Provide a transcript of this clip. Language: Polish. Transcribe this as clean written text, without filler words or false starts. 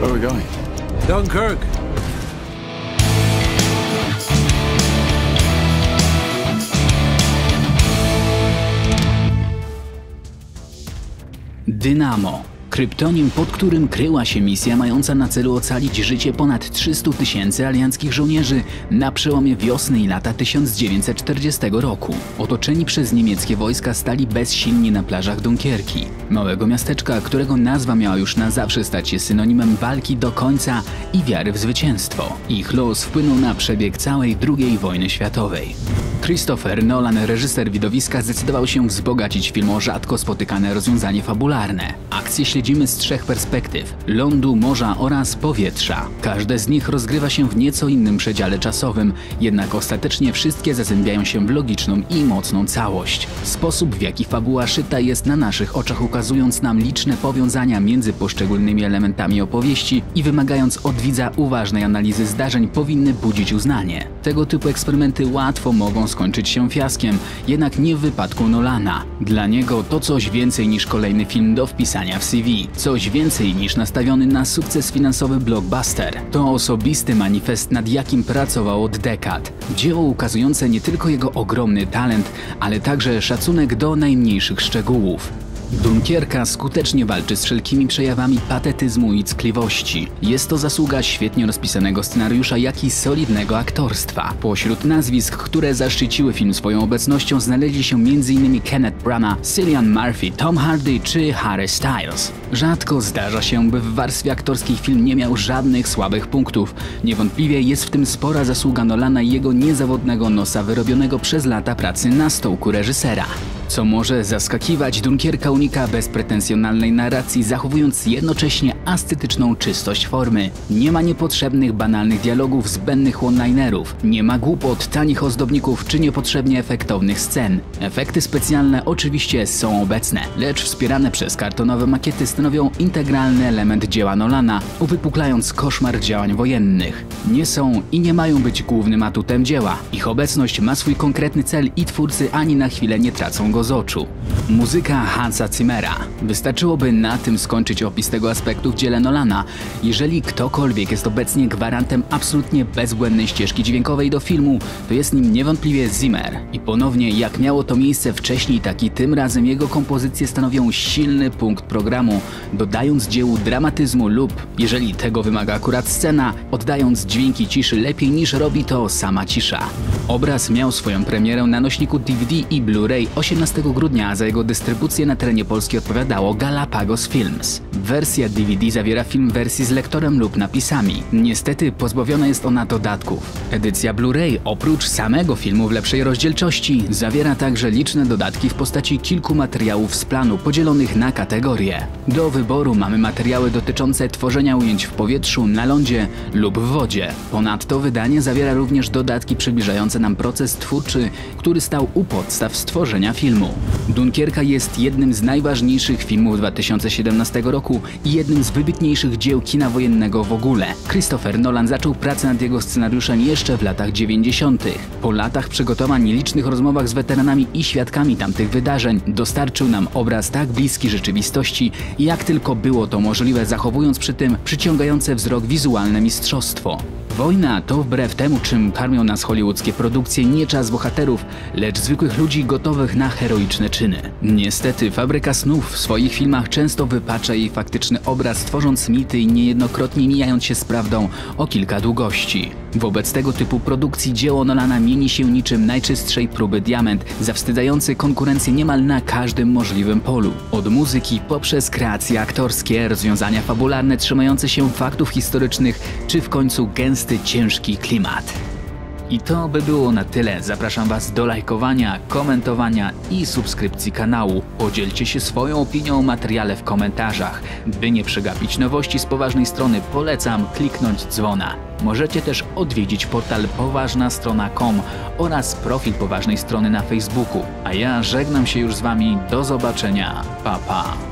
Where are we going? Dunkirk. Dynamo. Kryptonim, pod którym kryła się misja mająca na celu ocalić życie ponad 300 000 alianckich żołnierzy na przełomie wiosny i lata 1940 roku. Otoczeni przez niemieckie wojska stali bezsilni na plażach Dunkierki, małego miasteczka, którego nazwa miała już na zawsze stać się synonimem walki do końca i wiary w zwycięstwo. Ich los wpłynął na przebieg całej II wojny światowej. Christopher Nolan, reżyser widowiska, zdecydował się wzbogacić film o rzadko spotykane rozwiązanie fabularne. Akcję śledzimy z 3 perspektyw: lądu, morza oraz powietrza. Każde z nich rozgrywa się w nieco innym przedziale czasowym, jednak ostatecznie wszystkie zazębiają się w logiczną i mocną całość. Sposób, w jaki fabuła szyta jest na naszych oczach, ukazując nam liczne powiązania między poszczególnymi elementami opowieści i wymagając od widza uważnej analizy zdarzeń, powinny budzić uznanie. Tego typu eksperymenty łatwo mogą skończyć się fiaskiem, jednak nie w wypadku Nolana. Dla niego to coś więcej niż kolejny film do wpisania w CV, coś więcej niż nastawiony na sukces finansowy blockbuster. To osobisty manifest, nad jakim pracował od dekad. Dzieło ukazujące nie tylko jego ogromny talent, ale także szacunek do najmniejszych szczegółów. Dunkierka skutecznie walczy z wszelkimi przejawami patetyzmu i ckliwości. Jest to zasługa świetnie rozpisanego scenariusza, jak i solidnego aktorstwa. Pośród nazwisk, które zaszczyciły film swoją obecnością, znaleźli się m.in. Kenneth Branagh, Cillian Murphy, Tom Hardy czy Harry Styles. Rzadko zdarza się, by w warstwie aktorskiej film nie miał żadnych słabych punktów. Niewątpliwie jest w tym spora zasługa Nolana i jego niezawodnego nosa wyrobionego przez lata pracy na stołku reżysera. Co może zaskakiwać, Dunkierka unika bezpretensjonalnej narracji, zachowując jednocześnie ascetyczną czystość formy. Nie ma niepotrzebnych, banalnych dialogów, zbędnych one-linerów. Nie ma głupot, tanich ozdobników czy niepotrzebnie efektownych scen. Efekty specjalne oczywiście są obecne, lecz wspierane przez kartonowe makiety stanowią integralny element dzieła Nolana, uwypuklając koszmar działań wojennych. Nie są i nie mają być głównym atutem dzieła. Ich obecność ma swój konkretny cel i twórcy ani na chwilę nie tracą go z oczu. Muzyka Hansa Zimmera. Wystarczyłoby na tym skończyć opis tego aspektu w dziele Nolana. Jeżeli ktokolwiek jest obecnie gwarantem absolutnie bezbłędnej ścieżki dźwiękowej do filmu, to jest nim niewątpliwie Zimmer. I ponownie, jak miało to miejsce wcześniej, tak i tym razem jego kompozycje stanowią silny punkt programu, dodając dziełu dramatyzmu lub, jeżeli tego wymaga akurat scena, oddając dźwięki ciszy lepiej niż robi to sama cisza. Obraz miał swoją premierę na nośniku DVD i Blu-ray 18 grudnia, a za jego dystrybucję na terenie Polski odpowiadało Galapagos Films. Wersja DVD zawiera film w wersji z lektorem lub napisami. Niestety pozbawiona jest ona dodatków. Edycja Blu-ray oprócz samego filmu w lepszej rozdzielczości zawiera także liczne dodatki w postaci kilku materiałów z planu podzielonych na kategorie. Do wyboru mamy materiały dotyczące tworzenia ujęć w powietrzu, na lądzie lub w wodzie. Ponadto wydanie zawiera również dodatki przybliżające nam proces twórczy, który stał u podstaw stworzenia filmu. Dunkierka jest jednym z najważniejszych filmów 2017 roku i jednym z wybitniejszych dzieł kina wojennego w ogóle. Christopher Nolan zaczął pracę nad jego scenariuszem jeszcze w latach 90. Po latach przygotowań i licznych rozmowach z weteranami i świadkami tamtych wydarzeń dostarczył nam obraz tak bliski rzeczywistości, jak tylko było to możliwe, zachowując przy tym przyciągające wzrok wizualne mistrzostwo. Wojna to, wbrew temu, czym karmią nas hollywoodzkie produkcje, nie czas bohaterów, lecz zwykłych ludzi gotowych na heroiczne czyny. Niestety fabryka snów w swoich filmach często wypacza jej faktyczny obraz, tworząc mity i niejednokrotnie mijając się z prawdą o kilka długości. Wobec tego typu produkcji dzieło Nolana mieni się niczym najczystszej próby diament, zawstydzający konkurencję niemal na każdym możliwym polu. Od muzyki poprzez kreacje aktorskie, rozwiązania fabularne trzymające się faktów historycznych, czy w końcu gęsty, ciężki klimat. I to by było na tyle. Zapraszam Was do lajkowania, komentowania i subskrypcji kanału. Podzielcie się swoją opinią o materiale w komentarzach. By nie przegapić nowości z Poważnej Strony, polecam kliknąć dzwona. Możecie też odwiedzić portal PoważnaStrona.com oraz profil Poważnej Strony na Facebooku. A ja żegnam się już z Wami. Do zobaczenia. Pa, pa.